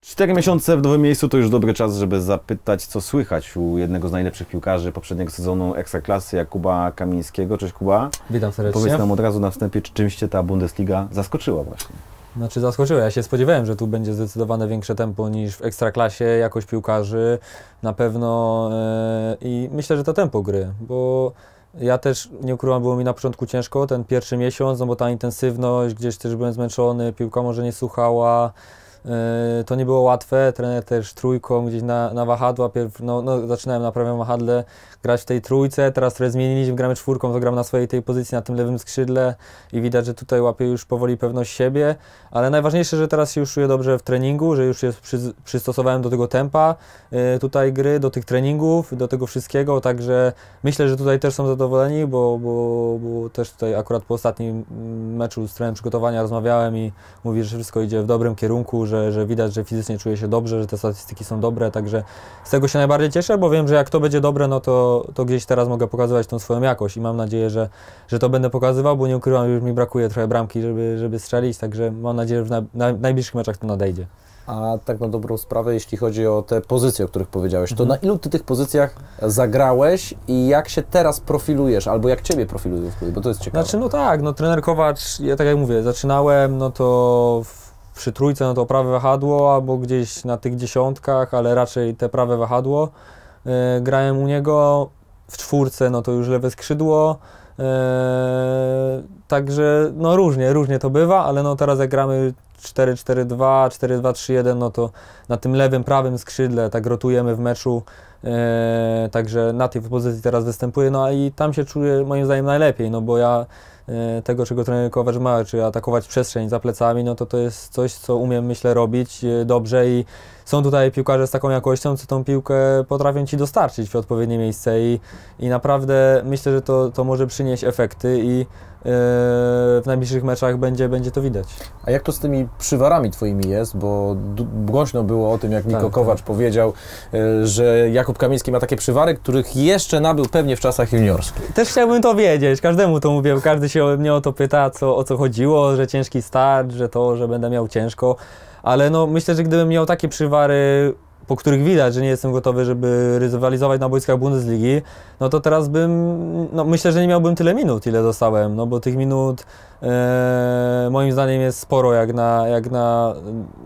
4 miesiące w nowym miejscu to już dobry czas, żeby zapytać, co słychać u jednego z najlepszych piłkarzy poprzedniego sezonu Ekstraklasy, Jakuba Kamińskiego. Cześć Kuba. Witam serdecznie. Powiedz nam od razu na wstępie, czymś Cię ta Bundesliga zaskoczyła właśnie. Znaczy zaskoczyło. Ja się spodziewałem, że tu będzie zdecydowane większe tempo niż w Ekstraklasie, jakość piłkarzy na pewno i myślę, że to tempo gry, bo ja też, nie ukrywam, było mi na początku ciężko ten pierwszy miesiąc, no bo ta intensywność, gdzieś też byłem zmęczony, piłka może nie słuchała. To nie było łatwe, trener też trójką gdzieś na wahadła, zaczynałem na prawym wahadle grać w tej trójce, teraz trochę zmieniliśmy, gramy czwórką, to gram na swojej tej pozycji, na tym lewym skrzydle i widać, że tutaj łapię już powoli pewność siebie, ale najważniejsze, że teraz się już czuję dobrze w treningu, że już się przystosowałem do tego tempa tutaj gry, do tych treningów, do tego wszystkiego, także myślę, że tutaj też są zadowoleni, bo też tutaj akurat po ostatnim meczu z trenerem przygotowania rozmawiałem i mówi, że wszystko idzie w dobrym kierunku, że widać, że fizycznie czuję się dobrze, że te statystyki są dobre, także z tego się najbardziej cieszę, bo wiem, że jak to będzie dobre, no to gdzieś teraz mogę pokazywać tą swoją jakość i mam nadzieję, że to będę pokazywał, bo nie ukrywam, że już mi brakuje trochę bramki, żeby strzelić, także mam nadzieję, że w najbliższych meczach to nadejdzie. A tak na dobrą sprawę, jeśli chodzi o te pozycje, o których powiedziałeś, to na ilu Ty tych pozycjach zagrałeś i jak się teraz profilujesz, albo jak Ciebie profilują, bo to jest ciekawe. Znaczy, no tak, no trener Kovač, ja tak jak mówię, zaczynałem, no to przy trójce, no to prawe wahadło, albo gdzieś na tych dziesiątkach, ale raczej te prawe wahadło. Grałem u niego, w czwórce, no to już lewe skrzydło. Także no różnie to bywa, ale no teraz jak gramy 4-4-2, 4-2-3-1, no to na tym lewym, prawym skrzydle tak rotujemy w meczu. Także na tej pozycji teraz występuję, no i tam się czuję moim zdaniem najlepiej, no bo ja tego, czego trener Kovač ma, czy atakować przestrzeń za plecami, no to jest coś, co umiem, myślę, robić dobrze i są tutaj piłkarze z taką jakością, co tą piłkę potrafią Ci dostarczyć w odpowiednie miejsce i naprawdę myślę, że to może przynieść efekty i w najbliższych meczach będzie to widać. A jak to z tymi przywarami Twoimi jest? Bo głośno było o tym, jak Niko Kovač powiedział, że Jakub Kamiński ma takie przywary, których jeszcze nabył pewnie w czasach juniorskich. Też chciałbym to wiedzieć, każdemu to mówię, każdy się mnie o to pyta, o co chodziło, że ciężki start, że będę miał ciężko, ale no myślę, że gdybym miał takie przywary, po których widać, że nie jestem gotowy, żeby rywalizować na boiskach Bundesligi, no to teraz myślę, że nie miałbym tyle minut, ile dostałem, no bo tych minut moim zdaniem jest sporo, jak na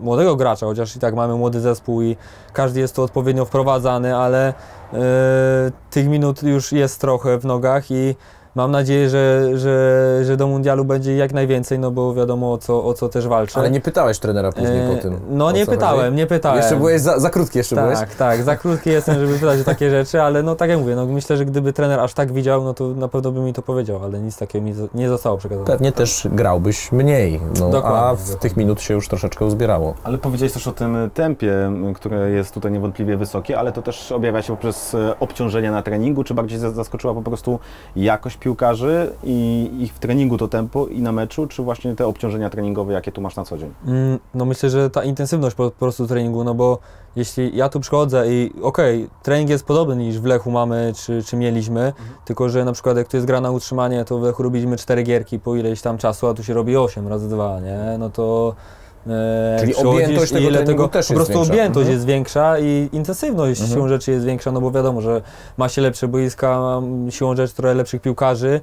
młodego gracza, chociaż i tak mamy młody zespół i każdy jest tu odpowiednio wprowadzany, ale tych minut już jest trochę w nogach i mam nadzieję, że do mundialu będzie jak najwięcej, no bo wiadomo, o co też walczę. Ale nie pytałeś trenera później o tym? No nie pytałem. Jeszcze byłeś za krótki byłeś? Tak, za krótki jestem, żeby pytać o takie rzeczy, ale no tak jak mówię, no myślę, że gdyby trener aż tak widział, no to na pewno by mi to powiedział, ale nic takiego mi nie zostało przekazane. Pewnie też grałbyś mniej, no, a w tych minut się już troszeczkę uzbierało. Ale powiedziałeś też o tym tempie, które jest tutaj niewątpliwie wysokie, ale to też objawia się poprzez obciążenia na treningu, czy bardziej zaskoczyła po prostu jakość piłkarzy i ich w treningu to tempo i na meczu, czy właśnie te obciążenia treningowe, jakie tu masz na co dzień? No myślę, że ta intensywność po prostu treningu, no bo jeśli ja tu przychodzę i okej, trening jest podobny niż w Lechu mamy, czy mieliśmy, tylko że na przykład jak to jest gra na utrzymanie, to w Lechu robiliśmy 4 gierki po ileś tam czasu, a tu się robi 8 razy 2, nie? No to czyli objętość tego też po prostu jest większa. Objętość jest większa i intensywność siłą rzeczy jest większa, no bo wiadomo, że ma się lepsze boiska, siłą rzeczy trochę lepszych piłkarzy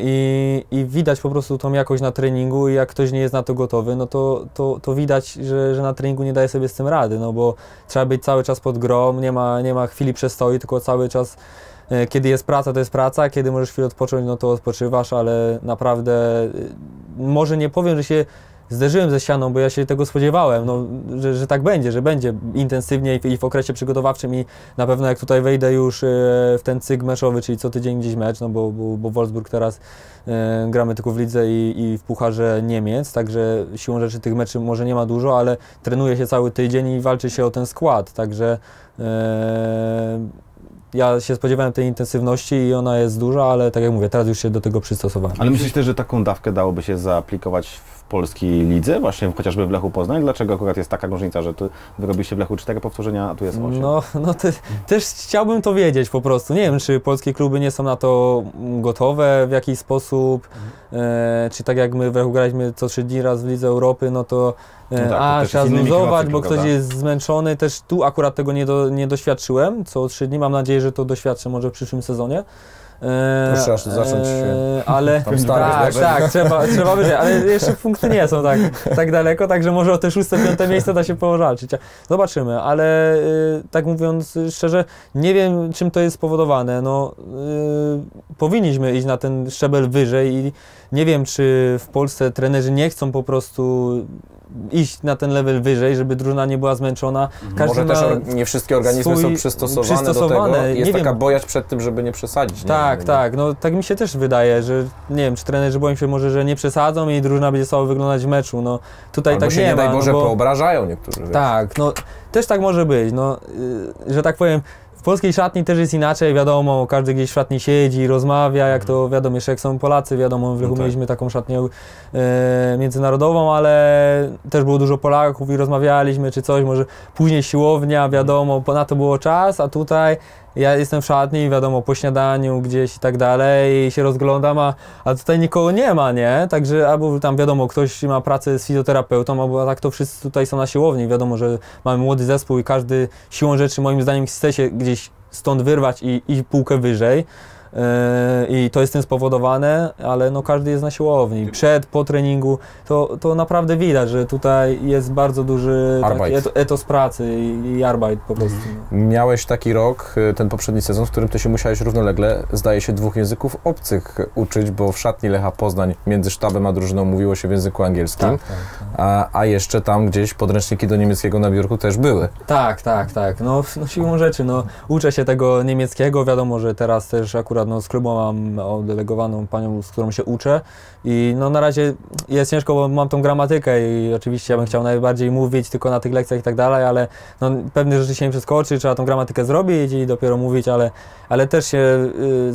i widać po prostu tą jakość na treningu i jak ktoś nie jest na to gotowy, no to widać, że na treningu nie daje sobie z tym rady, no bo trzeba być cały czas pod grą, nie ma chwili przestoi, tylko cały czas kiedy jest praca, to jest praca, kiedy możesz chwilę odpocząć, no to odpoczywasz, ale naprawdę może nie powiem, że się zderzyłem ze ścianą, bo ja się tego spodziewałem, no, że tak będzie, że będzie intensywniej i w okresie przygotowawczym i na pewno jak tutaj wejdę już w ten cykl meczowy, czyli co tydzień gdzieś mecz, no bo Wolfsburg teraz gramy tylko w lidze i w Pucharze Niemiec, także siłą rzeczy tych meczy może nie ma dużo, ale trenuje się cały tydzień i walczy się o ten skład, także ja się spodziewałem tej intensywności i ona jest duża, ale tak jak mówię, teraz już się do tego przystosowałem. Ale myślisz też, że taką dawkę dałoby się zaaplikować w polskiej lidze, właśnie chociażby w Lechu Poznań? Dlaczego akurat jest taka różnica, że tu wyrobiliście w Lechu 4 powtórzenia, a tu jest 8? No też chciałbym to wiedzieć po prostu. Nie wiem, czy polskie kluby nie są na to gotowe w jakiś sposób, czy tak jak my w Lechu graliśmy co 3 dni raz w Lidze Europy, no to trzeba zluzować, bo ktoś jest zmęczony. Też tu akurat tego nie doświadczyłem co 3 dni. Mam nadzieję, że to doświadczę może w przyszłym sezonie. To trzeba zacząć się ale tak, trzeba być, ale jeszcze punkty nie są tak daleko, także może o te 6., 5. miejsce da się powalczyć. Zobaczymy, ale tak mówiąc szczerze, nie wiem, czym to jest spowodowane. No, powinniśmy iść na ten szczebel wyżej i nie wiem, czy w Polsce trenerzy nie chcą po prostu iść na ten level wyżej, żeby drużyna nie była zmęczona. Każdy może też nie wszystkie organizmy są przystosowane do tego. Jest taka bojaźń przed tym, żeby nie przesadzić. Tak. No, tak mi się też wydaje, że nie wiem, czy trenerzy boją się może, że nie przesadzą i drużyna będzie słabo wyglądać w meczu. No, tutaj albo tak się nie daj Boże, poobrażają niektórzy. Tak, no też tak może być. No, że tak powiem, w polskiej szatni też jest inaczej, wiadomo, każdy gdzieś w szatni siedzi, rozmawia, jak to wiadomo, jeszcze jak są Polacy, wiadomo, w Lechu mieliśmy taką szatnię międzynarodową, ale też było dużo Polaków i rozmawialiśmy czy coś, może później siłownia, wiadomo, na to było czas, a tutaj ja jestem w szatni, wiadomo, po śniadaniu gdzieś i tak dalej i się rozglądam, a tutaj nikogo nie ma, nie? Także albo tam wiadomo, ktoś ma pracę z fizjoterapeutą, albo tak to wszyscy tutaj są na siłowni. Wiadomo, że mamy młody zespół i każdy siłą rzeczy moim zdaniem chce się gdzieś stąd wyrwać i półkę wyżej. I to jest tym spowodowane, ale no każdy jest na siłowni. Przed, po treningu to naprawdę widać, że tutaj jest bardzo duży taki etos pracy i arbeit po prostu. Miałeś taki rok, ten poprzedni sezon, w którym ty się musiałeś równolegle, zdaje się, 2 języków obcych uczyć, bo w szatni Lecha Poznań między sztabem a drużyną mówiło się w języku angielskim, tak. A jeszcze tam gdzieś podręczniki do niemieckiego na biurku też były. Tak. No siłą rzeczy, no uczę się tego niemieckiego, wiadomo, że teraz też akurat z klubu mam oddelegowaną panią, z którą się uczę i no na razie jest ciężko, bo mam tą gramatykę i oczywiście ja bym chciał najbardziej mówić tylko na tych lekcjach i tak dalej, ale no pewne rzeczy się nie przeskoczy, trzeba tą gramatykę zrobić i dopiero mówić, ale też się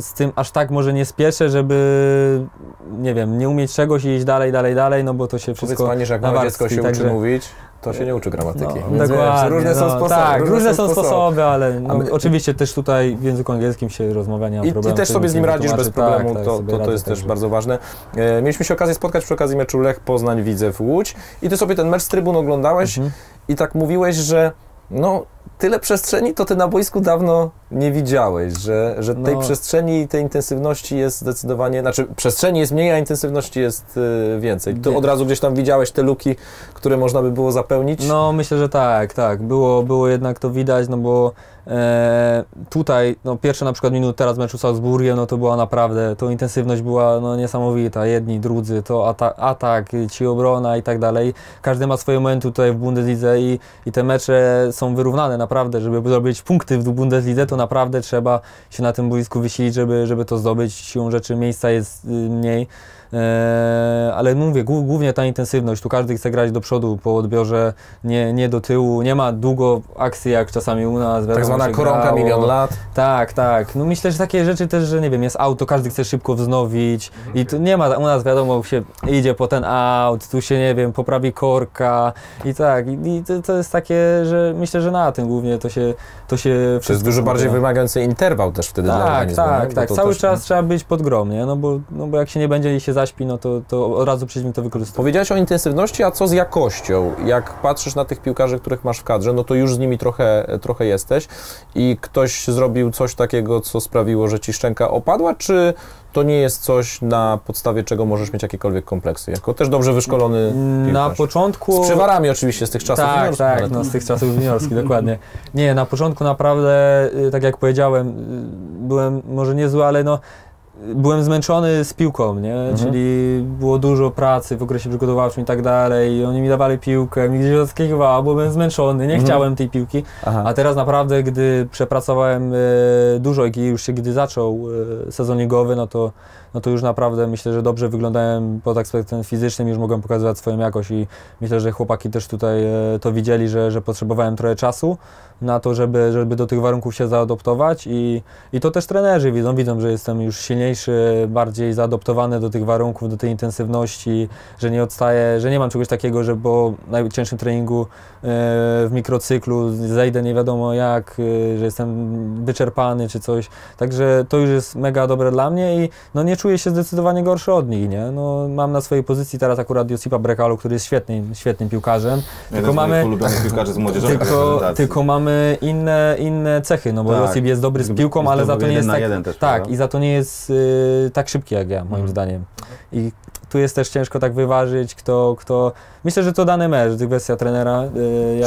z tym aż tak może nie spieszę, żeby nie wiem, nie umieć czegoś i iść dalej, no bo to się wszystko nawarstwi. Powiedz pani, że jak małe dziecko się uczy mówić, to się nie uczy gramatyki. No, dokładnie. Różne są sposoby. Tak, różne są sposoby, ale no, oczywiście też tutaj w języku angielskim się rozmawia, nie ma problemu. I też sobie z nim radzisz bez problemu, to jest też bardzo ważne. Mieliśmy się okazję spotkać przy okazji meczu Lech Poznań, Widzew Łódź i ty sobie ten mecz z trybun oglądałeś i tak mówiłeś, że no tyle przestrzeni to ty na boisku dawno nie widziałeś, że tej przestrzeni i tej intensywności jest zdecydowanie, znaczy przestrzeni jest mniej, a intensywności jest więcej. Ty od razu gdzieś tam widziałeś te luki, które można by było zapełnić? No myślę, że tak. Było jednak to widać, no bo tutaj, no pierwsze na przykład minuty teraz meczu z Salzburgiem, no to była naprawdę, to intensywność była no, niesamowita, jedni, drudzy, to atak, ci obrona i tak dalej. Każdy ma swoje momenty tutaj w Bundeslidze i te mecze są wyrównane naprawdę, żeby zrobić punkty w Bundeslidze, to naprawdę trzeba się na tym boisku wysilić, żeby to zdobyć, siłą rzeczy miejsca jest mniej. Ale mówię, głównie ta intensywność, tu każdy chce grać do przodu po odbiorze, nie do tyłu, nie ma długo akcji jak czasami u nas. Tak zwana koronka milion lat. Tak. No myślę, że takie rzeczy też, że nie wiem, jest auto, każdy chce szybko wznowić i tu nie ma, u nas wiadomo się idzie po ten aut, tu się nie wiem, poprawi korka i tak. I to jest takie, że myślę, że na tym głównie to się wszystko... To jest dużo bardziej wymagający interwał też wtedy dla organizmu. Tak. Cały czas trzeba być pod grom, nie? No bo jak się nie będzie się zaśpi, no to od razu przejdziemy to wykorzystać. Powiedziałeś o intensywności, a co z jakością? Jak patrzysz na tych piłkarzy, których masz w kadrze, no to już z nimi trochę jesteś i ktoś zrobił coś takiego, co sprawiło, że ci szczęka opadła, czy to nie jest coś, na podstawie czego możesz mieć jakiekolwiek kompleksy? Jako też dobrze wyszkolony piłkarz. Na początku... Z przewarami oczywiście, z tych czasów juniorskich. Tak, z tych czasów juniorskich, dokładnie. Nie, na początku naprawdę, tak jak powiedziałem, byłem może niezły, ale no byłem zmęczony z piłką, nie? Czyli było dużo pracy w okresie przygotowawczym i tak dalej, i oni mi dawali piłkę, mi gdzieś odskakiwało, bo byłem zmęczony, nie chciałem tej piłki. A teraz naprawdę, gdy przepracowałem dużo i już się gdy zaczął sezon ligowy, no to no to już naprawdę myślę, że dobrze wyglądałem pod aspektem fizycznym, już mogłem pokazywać swoją jakość i myślę, że chłopaki też tutaj to widzieli, że potrzebowałem trochę czasu na to, żeby do tych warunków się zaadoptować i to też trenerzy widzą, że jestem już silniejszy, bardziej zaadoptowany do tych warunków, do tej intensywności, że nie odstaję, że nie mam czegoś takiego, że po najcięższym treningu w mikrocyklu zejdę nie wiadomo jak, że jestem wyczerpany czy coś, także to już jest mega dobre dla mnie i no nie czuję się zdecydowanie gorszy od nich, nie? No, mam na swojej pozycji teraz akurat Josipa Brekalo, który jest świetnym piłkarzem, tylko mamy inne cechy, no bo tak. Josip jest dobry z piłką, ale za to nie jest tak, i za to nie jest tak szybki jak ja, moim zdaniem. I tu jest też ciężko tak wyważyć, kto... Myślę, że to dany mecz, kwestia trenera.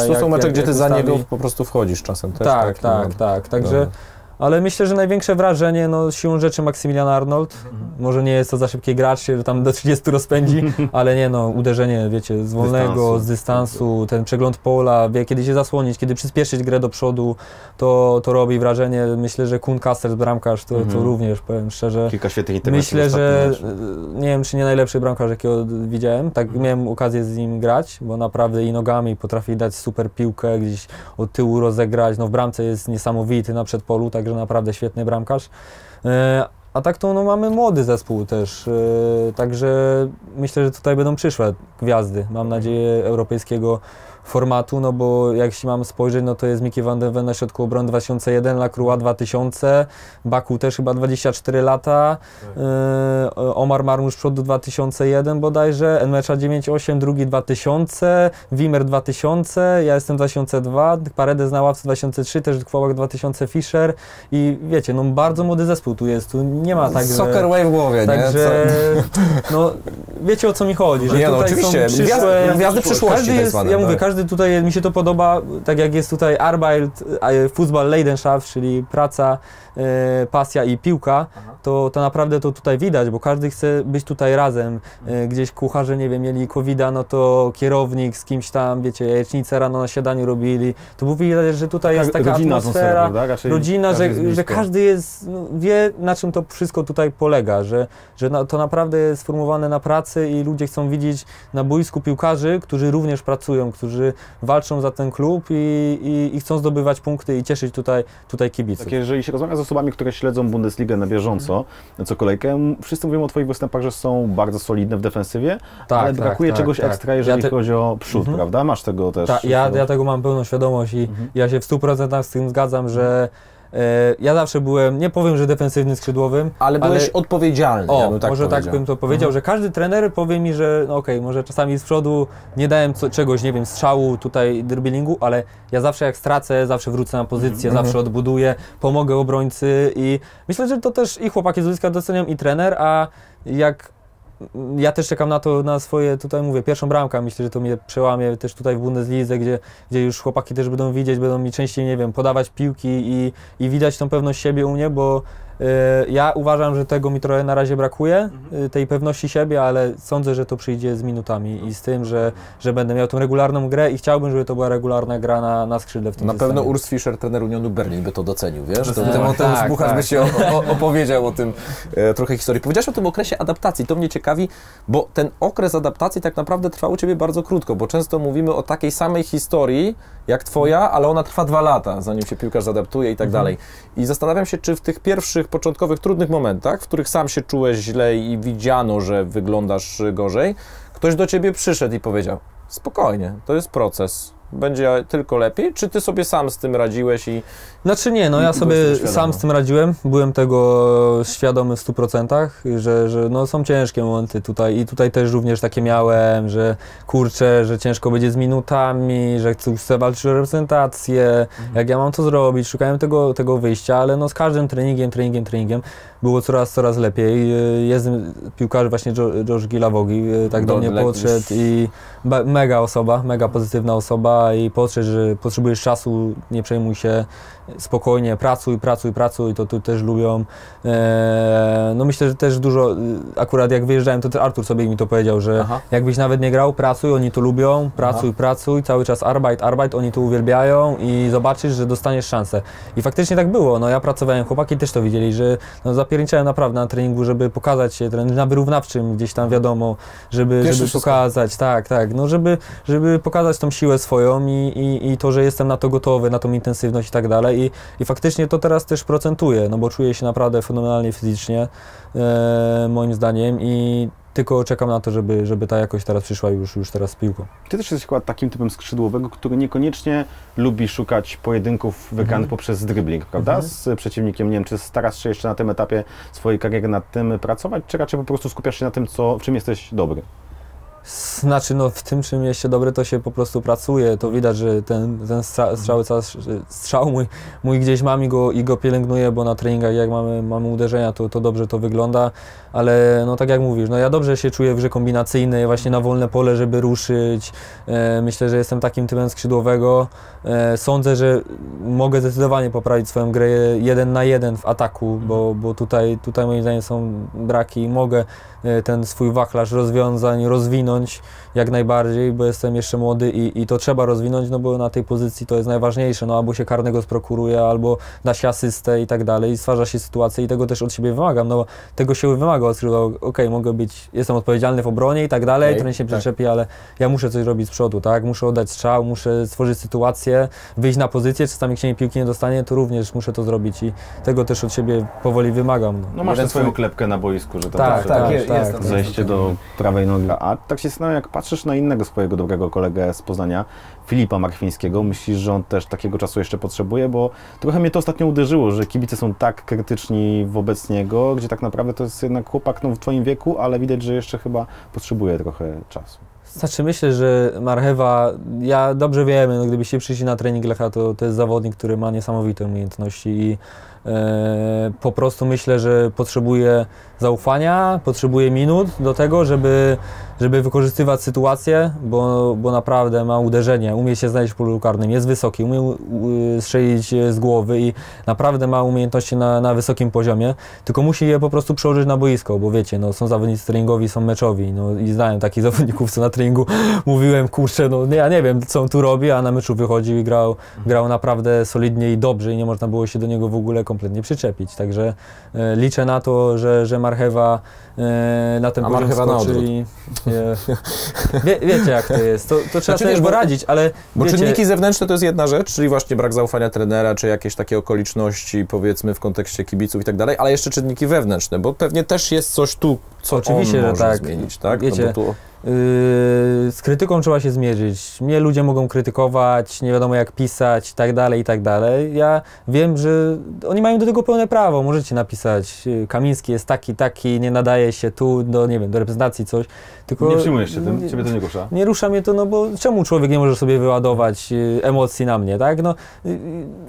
To są mecze, gdzie ty za niego po prostu wchodzisz czasem też. Tak. Także... Ale myślę, że największe wrażenie, no siłą rzeczy Maximilian Arnold, może nie jest to za szybki gracz, że tam do 30 rozpędzi, ale nie no, uderzenie, wiecie, z wolnego, z dystansu, ten przegląd pola, wie kiedy się zasłonić, kiedy przyspieszyć grę do przodu, to robi wrażenie. Myślę, że Koen Casteels, bramkarz, to również, powiem szczerze, kilka świetnych interwencji. Myślę, że nie wiem, czy nie najlepszy bramkarz, jakiego widziałem, tak miałem okazję z nim grać, bo naprawdę i nogami potrafi dać super piłkę, gdzieś od tyłu rozegrać, no w bramce jest niesamowity na przedpolu, także naprawdę świetny bramkarz, a tak to no, mamy młody zespół też, także myślę, że tutaj będą przyszłe gwiazdy, mam nadzieję, europejskiego formatu, no bo jak się mam spojrzeć, no to jest Miki Van Der Ven na środku obrony 2001, Lacroix 2000, Baku też chyba 24 lata, Omar Marmurz przodu 2001 bodajże, Enmesha 98, drugi 2000, Wimmer 2000, ja jestem 2002, Paredes na ławce 2003, też Kvobak 2000, Fischer i wiecie, no bardzo młody zespół tu jest, tu nie ma tak, Soccer Way w głowie, także, nie? No wiecie o co mi chodzi, że nie, tutaj no, oczywiście. Są przyszłe... Gwiazdy przyszłości jest, tak zwane, ja mówię, tak. Każdy tutaj, mi się to podoba, tak jak jest tutaj Arbeit, Fußball, Leidenschaft, czyli praca, pasja i piłka, to naprawdę to tutaj widać, bo każdy chce być tutaj razem. Gdzieś kucharze, nie wiem, mieli COVID-a, no to kierownik z kimś tam, wiecie, jajecznicę rano na śniadaniu robili. To było widać, że tutaj jest taka rodzina atmosfera, srebrą, tak? Rodzina, że każdy jest, no, wie na czym to wszystko tutaj polega, że to naprawdę jest sformułowane na pracy i ludzie chcą widzieć na boisku piłkarzy, którzy również pracują, którzy walczą za ten klub i chcą zdobywać punkty i cieszyć tutaj kibiców. Tak, jeżeli się rozmawia z osobami, które śledzą Bundesligę na bieżąco, co kolejkę, wszyscy mówią o twoich występach, że są bardzo solidne w defensywie, tak, ale brakuje czegoś ekstra, jeżeli chodzi o przód, prawda? Masz tego też... Tak, ja tego mam pełną świadomość i ja się w 100% z tym zgadzam, że ja zawsze byłem, nie powiem, że defensywnym skrzydłowym, ale byłeś odpowiedzialny. O, ja bym tak może powiedział. Tak bym to powiedział, że każdy trener powie mi, że no okej, może czasami z przodu nie dałem czegoś, nie wiem, strzału, tutaj dribblingu, ale ja zawsze jak stracę, zawsze wrócę na pozycję, zawsze odbuduję, pomogę obrońcy i myślę, że to też i chłopaki z boiska docenią, i trener, a jak... Ja też czekam na to, na swoje, tutaj mówię, pierwszą bramkę, myślę, że to mnie przełamie też tutaj w Bundeslidze, gdzie już chłopaki też będą widzieć, będą mi częściej, nie wiem, podawać piłki i widać tą pewność siebie u mnie, bo ja uważam, że tego mi trochę na razie brakuje, tej pewności siebie, ale sądzę, że to przyjdzie z minutami i z tym, że będę miał tą regularną grę i chciałbym, żeby to była regularna gra na skrzydle w tym systemie. Pewno Urs Fischer, trener Unionu Berlin, by to docenił, wiesz? Tymoteusz Buchacz by się opowiedział o tym, trochę historii. Powiedziałeś o tym okresie adaptacji, to mnie ciekawi, bo ten okres adaptacji tak naprawdę trwał u ciebie bardzo krótko, bo często mówimy o takiej samej historii jak twoja, ale ona trwa 2 lata, zanim się piłkarz zadaptuje i tak dalej. I zastanawiam się, czy w tych pierwszych początkowych trudnych momentach, w których sam się czułeś źle i widziano, że wyglądasz gorzej, ktoś do ciebie przyszedł i powiedział: spokojnie, to jest proces, będzie tylko lepiej, czy ty sobie sam z tym radziłeś i... Znaczy nie, no ja sobie sam z tym radziłem, byłem tego świadomy w 100%, że no są ciężkie momenty tutaj i tutaj też również takie miałem, że kurczę, że ciężko będzie z minutami, że chcę walczyć o reprezentację, jak ja mam to zrobić, szukałem tego wyjścia, ale no z każdym treningiem było coraz lepiej. Jest piłkarz właśnie Josh Gilawogi, tak do mnie podszedł i mega osoba, mega pozytywna osoba, trenera i podszedł, że potrzebujesz czasu, nie przejmuj się, spokojnie, pracuj, to tu też lubią. No myślę, że też dużo, akurat jak wyjeżdżałem, to Artur sobie mi to powiedział, że aha, jakbyś nawet nie grał, pracuj, oni to lubią, pracuj, cały czas Arbeit, oni to uwielbiają i zobaczysz, że dostaniesz szansę. I faktycznie tak było, no ja pracowałem, chłopaki też to widzieli, że no, zapierniczałem naprawdę na treningu, żeby pokazać się, na wyrównawczym gdzieś tam wiadomo, żeby pokazać, tak, no żeby pokazać tą siłę swoją i to, że jestem na to gotowy, na tą intensywność i tak dalej. I faktycznie to teraz też procentuje, no bo czuję się naprawdę fenomenalnie fizycznie, moim zdaniem, i tylko czekam na to, żeby ta jakość teraz przyszła już teraz z piłką. Ty też jesteś chyba takim typem skrzydłowego, który niekoniecznie lubi szukać pojedynków wygranych poprzez dribbling, prawda? Z przeciwnikiem, nie wiem, czy starasz się jeszcze na tym etapie swojej kariery nad tym pracować, czy raczej po prostu skupiasz się na tym, w czym jesteś dobry? Znaczy, no w tym, czym jest się dobry, to się po prostu pracuje, to widać, że ten strzał mój gdzieś mam i go pielęgnuję, bo na treningach jak mamy uderzenia, to dobrze to wygląda, ale no tak jak mówisz, no ja dobrze się czuję w grze kombinacyjnej, właśnie na wolne pole, żeby ruszyć, myślę, że jestem takim typem skrzydłowego, sądzę, że mogę zdecydowanie poprawić swoją grę 1 na 1 w ataku, bo tutaj moim zdaniem są braki i mogę ten swój wachlarz rozwiązań rozwinąć jak najbardziej, bo jestem jeszcze młody i to trzeba rozwinąć, no bo na tej pozycji to jest najważniejsze, no albo się karnego sprokuruje, albo da się asystę i tak dalej, i stwarza się sytuację i tego też od siebie wymagam, no tego się wymaga od skrzydła, okej, mogę być, jestem odpowiedzialny w obronie i tak dalej, trener się przyczepi, ale ja muszę coś robić z przodu, tak, muszę oddać strzał, muszę stworzyć sytuację, wyjść na pozycję, czasami jak się piłki nie dostanie, to również muszę to zrobić i tego też od siebie powoli wymagam. No masz swoją klepkę na boisku, że to tak, zejście do prawej nogi. A tak się zastanawiam, jak patrzysz na innego swojego dobrego kolegę z Poznania, Filipa Marchwińskiego, myślisz, że on też takiego czasu jeszcze potrzebuje? Bo trochę mnie to ostatnio uderzyło, że kibice są tak krytyczni wobec niego, gdzie tak naprawdę to jest jednak chłopak w twoim wieku, ale widać, że jeszcze chyba potrzebuje trochę czasu. Znaczy myślę, że Marchewa, ja dobrze wiem, no gdybyście przyszli na trening Lecha, to jest zawodnik, który ma niesamowite umiejętności i po prostu myślę, że potrzebuje zaufania, potrzebuje minut do tego, żeby wykorzystywać sytuację, bo naprawdę ma uderzenie, umie się znaleźć w polu karnym, jest wysoki, umie strzelić z głowy i naprawdę ma umiejętności na wysokim poziomie, tylko musi je po prostu przełożyć na boisko, bo wiecie, no, są zawodnicy treningowi, są meczowi, no, i znałem takich zawodników, co na treningu mówiłem, kurczę, no ja nie wiem, co on tu robi, a na meczu wychodził i grał naprawdę solidnie i dobrze i nie można było się do niego w ogóle kompletnie przyczepić, także liczę na to, że Marchewa na ten poziom skoczy i wiecie jak to jest, to trzeba sobie poradzić, ale bo wiecie, czynniki zewnętrzne to jest jedna rzecz, czyli właśnie brak zaufania trenera, czy jakieś takie okoliczności, powiedzmy w kontekście kibiców i tak dalej, ale jeszcze czynniki wewnętrzne, bo pewnie też jest coś tu, co oczywiście, on może zmienić, tak? Wiecie, no bo tu... z krytyką trzeba się zmierzyć. Mnie ludzie mogą krytykować, nie wiadomo jak pisać i tak dalej. Ja wiem, że oni mają do tego pełne prawo. Możecie napisać, Kamiński jest taki, nie nadaje się tu do, nie wiem, do reprezentacji coś. Tylko nie przyjmujesz się tym, ciebie to nie rusza. Nie rusza mnie to, no bo czemu człowiek nie może sobie wyładować emocji na mnie, tak? No,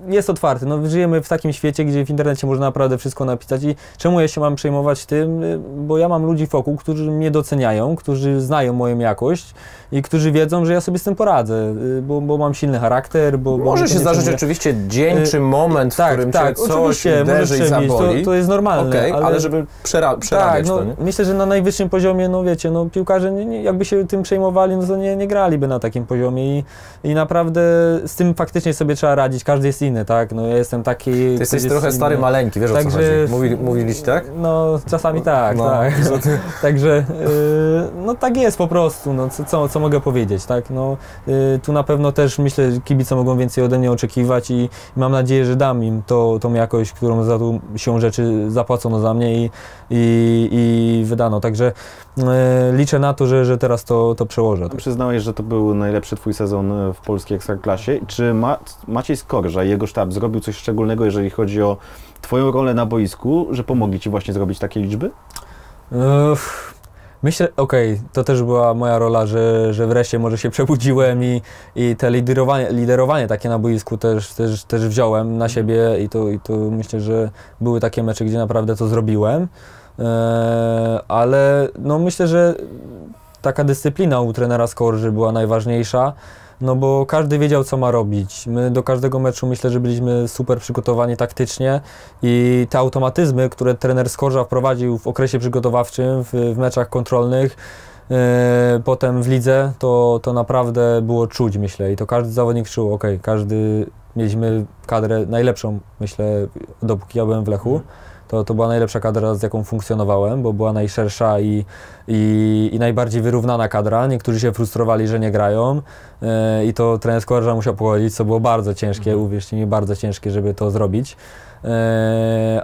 jest otwarty. No, żyjemy w takim świecie, gdzie w internecie można naprawdę wszystko napisać i czemu ja się mam przejmować tym, bo ja mam ludzi wokół, którzy mnie doceniają, którzy znają moją jakość i którzy wiedzą, że ja sobie z tym poradzę, bo mam silny charakter, bo może się zdarzyć oczywiście dzień czy moment, w którym cię coś uderzy i zaboli. To jest normalne. Okay, ale żeby przerabiać to, nie? Myślę, że na najwyższym poziomie, no wiecie, no piłkarze jakby się tym przejmowali, no to nie graliby na takim poziomie i naprawdę z tym faktycznie sobie trzeba radzić. Każdy jest inny, tak? No ja jestem taki... Ty jesteś trochę inny. Stary, maleńki, wiesz, także, o co chodzi? Mówili ci tak? No czasami tak, no, tak. Także, no tak jest po prostu, no co mogę powiedzieć, tak? No, tu na pewno też myślę, że kibice mogą więcej ode mnie oczekiwać i mam nadzieję, że dam im tą jakość, którą za tą się rzeczy zapłacono za mnie i wydano. Także liczę na to, że teraz to przełożę. Tak. Przyznałeś, że to był najlepszy twój sezon w polskiej Ekstraklasie. Czy Maciej Skorża i jego sztab zrobił coś szczególnego, jeżeli chodzi o twoją rolę na boisku, że pomogli ci właśnie zrobić takie liczby? Myślę, okej, to też była moja rola, że wreszcie może się przebudziłem i te liderowanie takie na boisku też wziąłem na siebie i to myślę, że były takie mecze, gdzie naprawdę to zrobiłem, ale no myślę, że taka dyscyplina u trenera Skorży była najważniejsza. No bo każdy wiedział, co ma robić. My do każdego meczu myślę, że byliśmy super przygotowani taktycznie i te automatyzmy, które trener Skorża wprowadził w okresie przygotowawczym, w meczach kontrolnych, potem w lidze, to naprawdę było czuć, myślę. I to każdy zawodnik czuł, okej, mieliśmy kadrę najlepszą, myślę, dopóki ja byłem w Lechu. To była najlepsza kadra, z jaką funkcjonowałem, bo była najszersza i najbardziej wyrównana kadra. Niektórzy się frustrowali, że nie grają i to trener Skorża musiał pogodzić, co było bardzo ciężkie, uwierzcie mi, bardzo ciężkie, żeby to zrobić.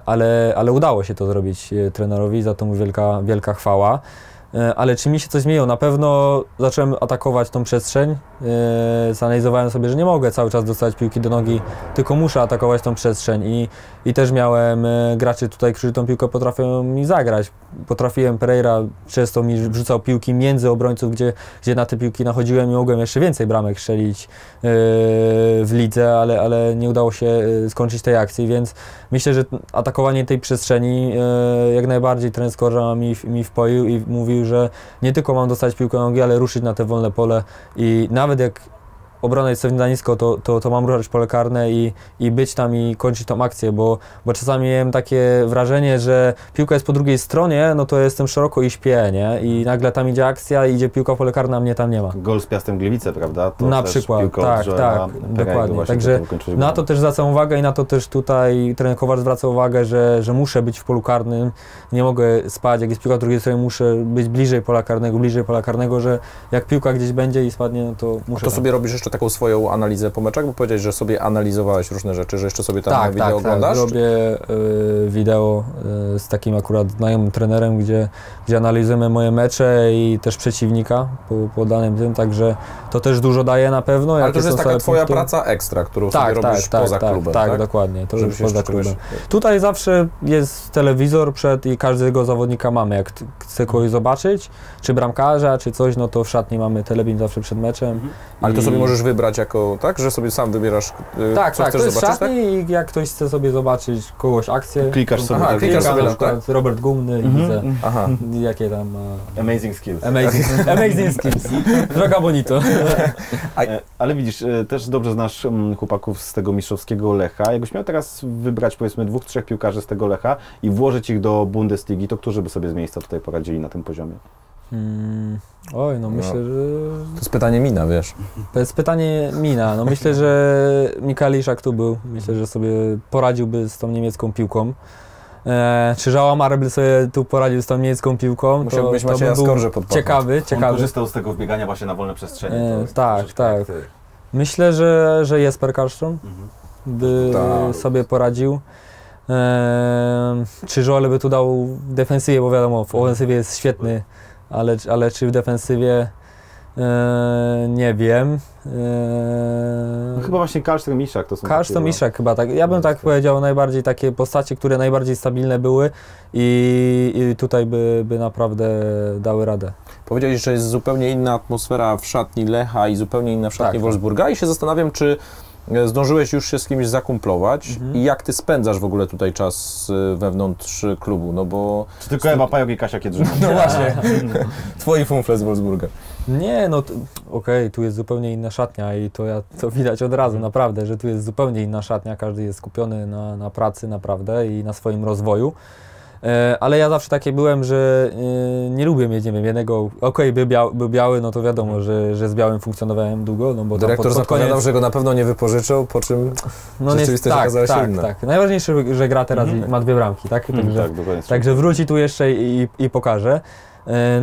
Ale udało się to zrobić trenerowi, za to mu wielka, wielka chwała. Ale czy mi się coś zmieniło? Na pewno zacząłem atakować tą przestrzeń. Zanalizowałem sobie, że nie mogę cały czas dostać piłki do nogi, tylko muszę atakować tą przestrzeń. I też miałem graczy tutaj, którzy tą piłkę potrafią mi zagrać. Potrafiłem, Pereira często mi wrzucał piłki między obrońców, gdzie na te piłki nachodziłem i mogłem jeszcze więcej bramek strzelić w lidze, ale nie udało się skończyć tej akcji, więc myślę, że atakowanie tej przestrzeni jak najbardziej trener Skorża mi wpoił i mówił, że nie tylko mam dostać piłkę nogi, ale ruszyć na te wolne pole i nawet jak obrona jest za nisko, to mam ruszać pole karne i być tam i kończyć tą akcję, bo czasami miałem takie wrażenie, że piłka jest po drugiej stronie, no to jestem szeroko i śpię, nie? I nagle tam idzie akcja, idzie piłka pole karna, a mnie tam nie ma. Gol z Piastem Gliwice, prawda? To na przykład, tak, dokładnie. Także na to też zwracam uwagę i na to też tutaj trener Kovač zwraca uwagę, że muszę być w polu karnym, nie mogę spać, jak jest piłka z drugiej strony, muszę być bliżej pola karnego, że jak piłka gdzieś będzie i spadnie, no to muszę... A to sobie robisz jeszcze taką swoją analizę po meczach, bo powiedziałeś, że sobie analizowałeś różne rzeczy, że jeszcze sobie tam wideo oglądasz? Tak, robię wideo z takim akurat znajomym trenerem, gdzie analizujemy moje mecze i też przeciwnika po danym tym, także to też dużo daje na pewno. Ale to już jest taka twoja praca ekstra, którą sobie robisz poza klubem, tak? Dokładnie, to już poza klubem. Tutaj zawsze jest telewizor przed i każdego zawodnika mamy, jak chce kogoś zobaczyć, czy bramkarza, czy coś, no to w szatni mamy telebin zawsze przed meczem. Ale to sobie możesz wybrać jako, tak? Że sobie sam wybierasz, co chcesz zobaczyć, tak? I jak ktoś chce sobie zobaczyć kogoś akcję... Klikasz sobie. Klikasz sobie na przykład, tak? Robert Gumny i widzę, jakie tam... Amazing skills. Amazing skills. Droga bonito. Ale widzisz, też dobrze znasz chłopaków z tego mistrzowskiego Lecha. Jakbyś miał teraz wybrać, powiedzmy, 2-3 piłkarzy z tego Lecha i włożyć ich do Bundesligi, to którzy by sobie z miejsca tutaj poradzili na tym poziomie? Oj, no myślę, że... To jest pytanie mina, wiesz. To jest pytanie mina. No myślę, że Mikael Ishak tu był. Myślę, że sobie poradziłby z tą niemiecką piłką. Czy João Amar by sobie tu poradził z tą niemiecką piłką? Musiałbyś Macieja Skorżę podpowiedzieć. Ciekawy. On korzystał z tego wbiegania właśnie na wolne przestrzenie. Tak. Myślę, że Jesper Karlström by sobie poradził. Czy João by tu dał defensywie, bo wiadomo, w ofensywie jest świetny. Ale czy w defensywie, nie wiem. No chyba właśnie Karlström i Ishak to są. Karlström i Ishak chyba tak. Ja bym tak powiedział, najbardziej takie postacie, które najbardziej stabilne były i tutaj by naprawdę dały radę. Powiedziałeś, że jest zupełnie inna atmosfera w szatni Lecha i zupełnie inna w szatni Wolfsburga i się zastanawiam, czy zdążyłeś już się z kimś zakumplować i jak ty spędzasz w ogóle tutaj czas wewnątrz klubu, no bo... Czy tylko Ewa Pajok i Kasia Kiedrzyna? No właśnie, twoi funfle z Wolfsburga. Nie, no okej, tu jest zupełnie inna szatnia i to widać od razu, naprawdę, że tu jest zupełnie inna szatnia, każdy jest skupiony na pracy naprawdę i na swoim rozwoju. Ale ja zawsze takie byłem, że nie lubię mieć, nie wiem, jednego, był biały, no to wiadomo, że z białym funkcjonowałem długo, no bo dyrektor zapowiadał, że go na pewno nie wypożyczą, po czym rzeczywistość okazała się inna. Tak. Najważniejsze, że gra teraz i ma 2 bramki, tak? Także wróci tu jeszcze i pokaże.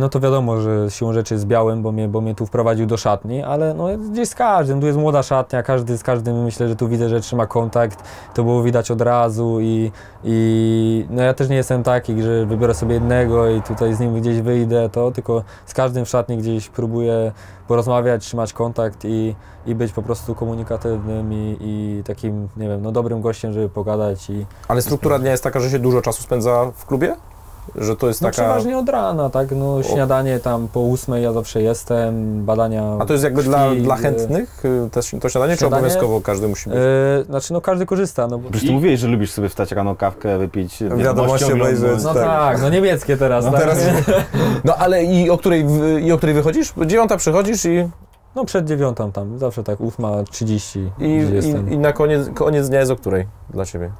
No to wiadomo, że siłą rzeczy z białym, bo mnie tu wprowadził do szatni, ale no gdzieś z każdym, tu jest młoda szatnia, każdy z każdym, myślę, że tu widzę, że trzyma kontakt, to było widać od razu i no ja też nie jestem taki, że wybiorę sobie jednego i tutaj z nim gdzieś wyjdę, tylko z każdym w szatni gdzieś próbuję porozmawiać, trzymać kontakt i być po prostu komunikatywnym i takim, nie wiem, no dobrym gościem, żeby pogadać. Ale struktura dnia jest taka, że się dużo czasu spędza w klubie? Że to jest taka... Przeważnie od rana, tak? No, śniadanie tam po 8 ja zawsze jestem, badania... A to jest jakby krwi, dla chętnych to śniadanie, czy obowiązkowo każdy musi być? Znaczy, no każdy korzysta, no bo... Przecież ty mówiłeś, że lubisz sobie wstać rano kawkę, wypić... Wiadomości obejrzeć, no tak, no niemieckie teraz, no tak? Teraz... No ale i o której wychodzisz? 9 przychodzisz i... No przed 9 tam, zawsze tak 8:30. I na koniec dnia jest o której dla Ciebie?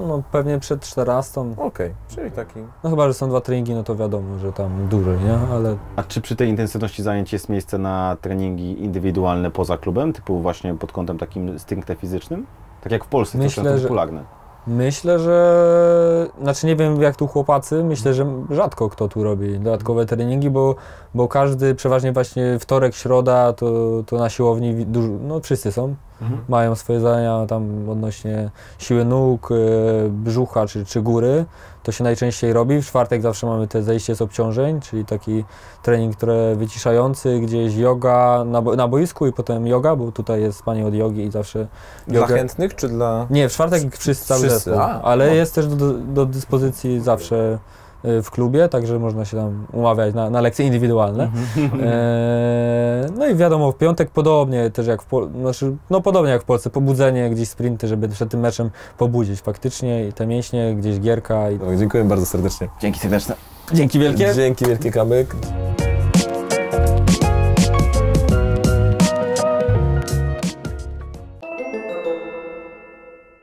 No pewnie przed 14. Okej, czyli taki... No chyba, że są 2 treningi, no to wiadomo, że tam dłużej, nie? Ale... A czy przy tej intensywności zajęć jest miejsce na treningi indywidualne poza klubem, typu właśnie pod kątem takim stricte fizycznym? Tak jak w Polsce, to często jest popularne. Myślę, że... Znaczy nie wiem jak tu chłopacy, myślę, że rzadko kto tu robi dodatkowe treningi, bo każdy, przeważnie właśnie wtorek, środa, to na siłowni dużo, no wszyscy są, mają swoje zadania tam odnośnie siły nóg, brzucha czy góry, to się najczęściej robi. W czwartek zawsze mamy te zejście z obciążeń, czyli taki trening wyciszający, gdzieś yoga na boisku i potem yoga, bo tutaj jest pani od jogi i zawsze... Dla chętnych czy dla... Nie, w czwartek cały zespół, ale jest też do dyspozycji zawsze w klubie, także można się tam umawiać na lekcje indywidualne. No i wiadomo, w piątek podobnie też jak podobnie jak w Polsce, pobudzenie, gdzieś sprinty, żeby przed tym meczem pobudzić faktycznie i te mięśnie, gdzieś gierka. Dziękuję bardzo serdecznie. Dzięki serdeczne. Dzięki wielkie. Dzięki wielkie, Kamyk.